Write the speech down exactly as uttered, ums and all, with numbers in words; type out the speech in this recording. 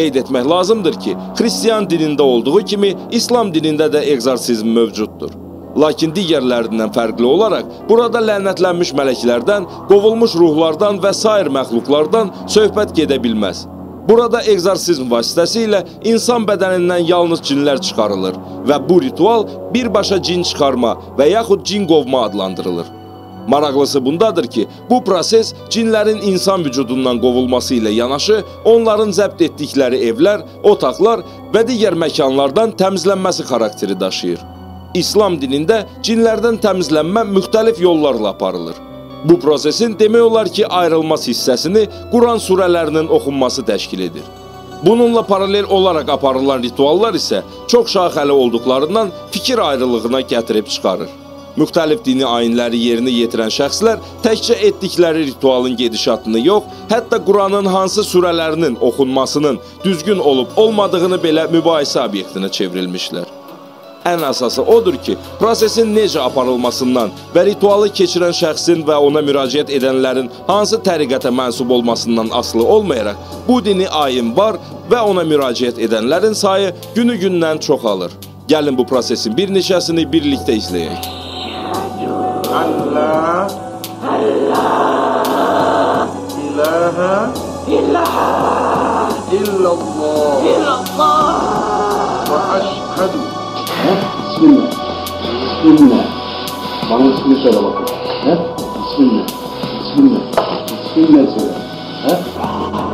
qeyd etmək lazımdır ki, Hristiyan dinində olduğu kimi İslam dinində də egzorsizm mövcuddur. Lakin digərlərindən fərqli olaraq, burada lənətlənmiş mələklərdən, qovulmuş ruhlardan və sair məxluqlardan söhbət gedə bilməz. Burada egzorsizm vasitəsilə insan bədənindən yalnız cinlər çıxarılır və bu ritual birbaşa cin çıxarma və yaxud cin qovma adlandırılır. Maraqlısı bundadır ki, bu proses cinlərin insan vücudundan qovulması ilə yanaşı, onların zəbt etdikləri evlər, otaqlar və digər məkanlardan təmizlənməsi xarakteri daşıyır. İslam dinində cinlərdən təmizlənmə müxtəlif yollarla aparılır. Bu prosesin demək olar ki, ayrılmaz hissəsini Quran surələrinin oxunması təşkil edir. Bununla paralel olaraq aparılan rituallar isə çox şaxəli olduqlarından fikir ayrılığına gətirib çıxarır. Müxtəlif dini ayinləri yerini yetirən şəxslər təkcə etdikləri ritualın gedişatını yox, hətta Quranın hansı surələrinin oxunmasının düzgün olub olmadığını belə mübahisə obyektinə çevrilmişlər. Ən əsası odur ki, prosesin necə aparılmasından və ritualı keçirən şəxsin və ona müraciət edənlərin hansı təriqətə mənsub olmasından asılı olmayaraq, bu dini ayin var və ona müraciət edənlərin sayı günü-gündən çoxalır. Gəlin bu prosesin bir neçəsini birlikdə izləyək. Allah, Allah, İlaha, İlaha, İllallah, İllallah, Və əşhədu. Hep Bismillah, Bismillah. Bana ismini söyle bakın. Hep Bismillah, Bismillah, Bismillah söyle. Hep.